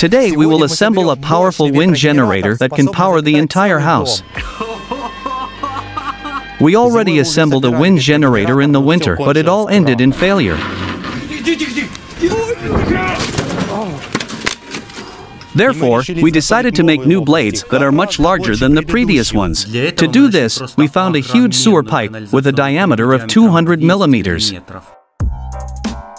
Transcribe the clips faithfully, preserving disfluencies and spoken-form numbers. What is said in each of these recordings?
Today we will assemble a powerful wind generator that can power the entire house. We already assembled a wind generator in the winter, but it all ended in failure. Therefore, we decided to make new blades that are much larger than the previous ones. To do this, we found a huge sewer pipe with a diameter of two hundred millimeters.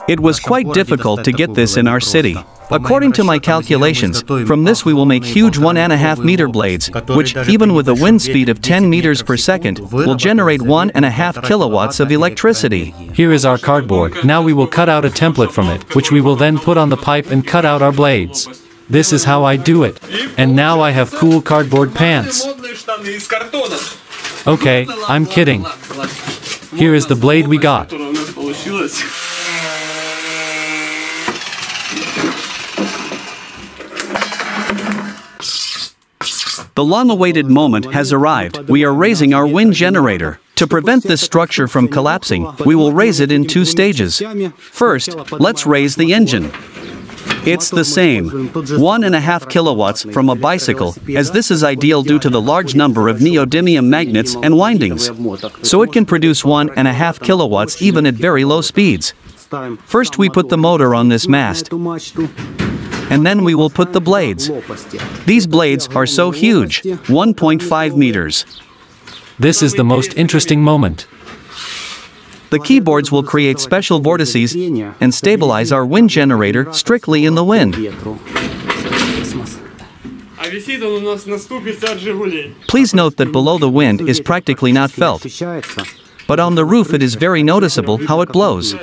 It was quite difficult to get this in our city. According to my calculations, from this we will make huge one and a half meter blades, which, even with a wind speed of ten meters per second, will generate one and a half kilowatts of electricity. Here is our cardboard. Now we will cut out a template from it, which we will then put on the pipe and cut out our blades. This is how I do it. And now I have cool cardboard pants. Okay, I'm kidding. Here is the blade we got. The long-awaited moment has arrived. We are raising our wind generator. To prevent this structure from collapsing, we will raise it in two stages. First, let's raise the engine. It's the same, one and a half kilowatts from a bicycle, as this is ideal due to the large number of neodymium magnets and windings. So it can produce one and a half kilowatts even at very low speeds. First we put the motor on this mast, and then we will put the blades. These blades are so huge, one point five meters. This is the most interesting moment. The keyboards will create special vortices and stabilize our wind generator strictly in the wind. Please note that below the wind is practically not felt, but on the roof it is very noticeable how it blows.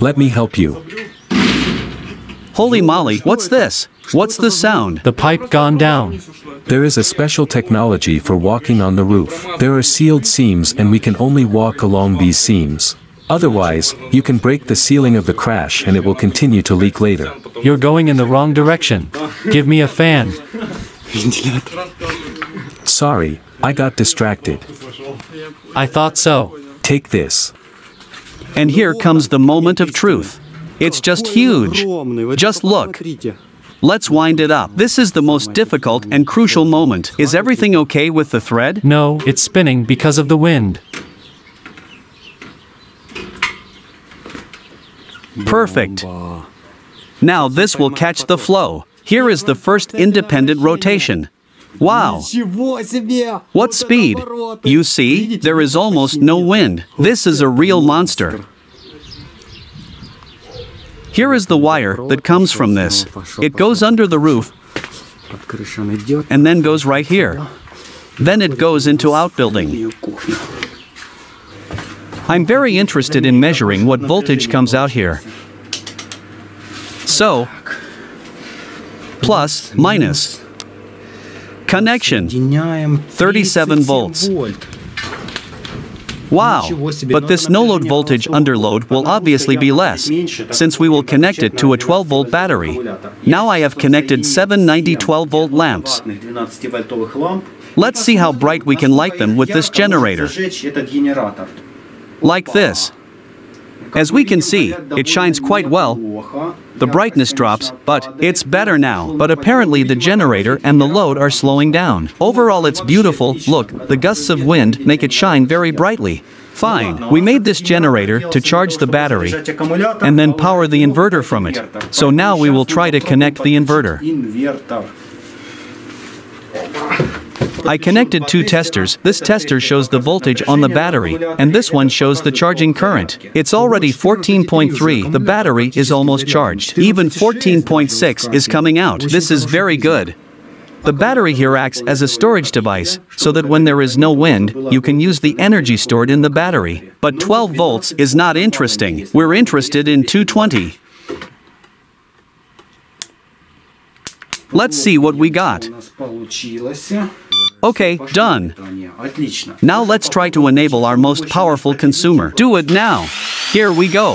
Let me help you. Holy moly, what's this? What's the sound? The pipe gone down. There is a special technology for walking on the roof. There are sealed seams and we can only walk along these seams. Otherwise, you can break the ceiling of the crash and it will continue to leak later. You're going in the wrong direction. Give me a fan. Sorry, I got distracted. I thought so. Take this. And here comes the moment of truth. It's just huge. Just look. Let's wind it up. This is the most difficult and crucial moment. Is everything okay with the thread? No, it's spinning because of the wind. Perfect. Now this will catch the flow. Here is the first independent rotation. Wow! What speed! You see, there is almost no wind. This is a real monster. Here is the wire that comes from this. It goes under the roof and then goes right here. Then it goes into outbuilding. I'm very interested in measuring what voltage comes out here. So, plus, minus. Connection, thirty-seven volts. Wow, but this no-load voltage under load will obviously be less, since we will connect it to a twelve-volt battery. Now I have connected seven ninety twelve-volt lamps. Let's see how bright we can light them with this generator. Like this. As we can see, it shines quite well. The brightness drops, but it's better now. But apparently the generator and the load are slowing down. Overall it's beautiful. Look, the gusts of wind make it shine very brightly. Fine, we made this generator to charge the battery and then power the inverter from it. So now we will try to connect the inverter. I connected two testers. This tester shows the voltage on the battery, and this one shows the charging current. It's already fourteen point three, the battery is almost charged. Even fourteen point six is coming out. This is very good. The battery here acts as a storage device, so that when there is no wind, you can use the energy stored in the battery. But twelve volts is not interesting. We're interested in two twenty. Let's see what we got. Okay, done. Now let's try to enable our most powerful consumer. Do it now. Here we go.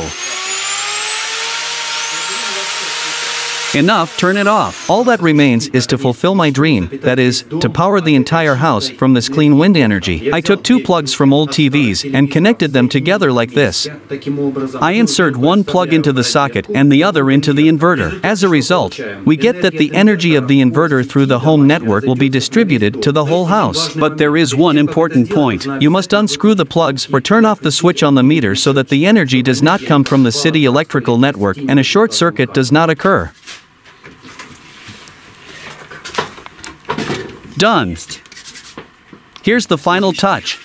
Enough, turn it off. All that remains is to fulfill my dream, that is, to power the entire house from this clean wind energy. I took two plugs from old T Vs and connected them together like this. I insert one plug into the socket and the other into the inverter. As a result, we get that the energy of the inverter through the home network will be distributed to the whole house. But there is one important point. You must unscrew the plugs or turn off the switch on the meter so that the energy does not come from the city electrical network and a short circuit does not occur. Done. Here's the final touch.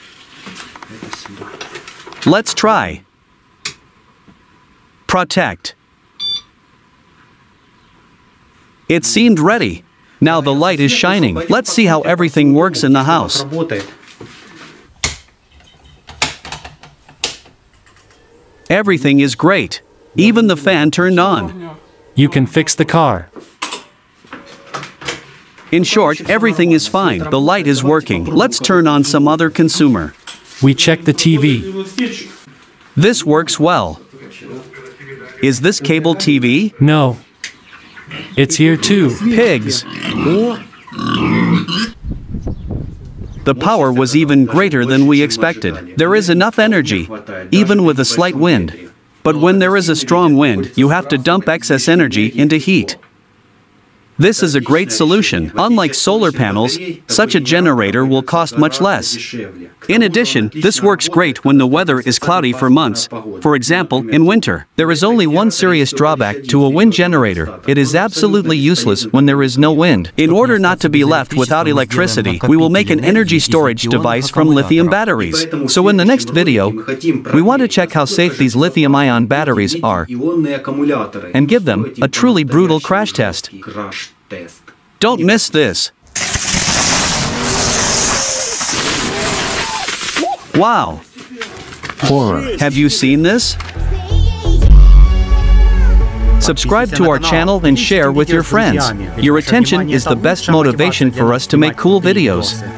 Let's try. Protect. It seemed ready. Now the light is shining. Let's see how everything works in the house. Everything is great. Even the fan turned on. You can fix the car. In short, everything is fine. The light is working. Let's turn on some other consumer. We check the T V. This works well. Is this cable T V? No. It's here too. Pigs. The power was even greater than we expected. There is enough energy, even with a slight wind. But when there is a strong wind, you have to dump excess energy into heat. This is a great solution. Unlike solar panels, such a generator will cost much less. In addition, this works great when the weather is cloudy for months. For example, in winter. There is only one serious drawback to a wind generator. It is absolutely useless when there is no wind. In order not to be left without electricity, we will make an energy storage device from lithium batteries. So in the next video, we want to check how safe these lithium-ion batteries are and give them a truly brutal crash test. Test. Don't miss this! Wow! Horror! Have you seen this? Subscribe to our channel and share with your friends. Your attention is the best motivation for us to make cool videos.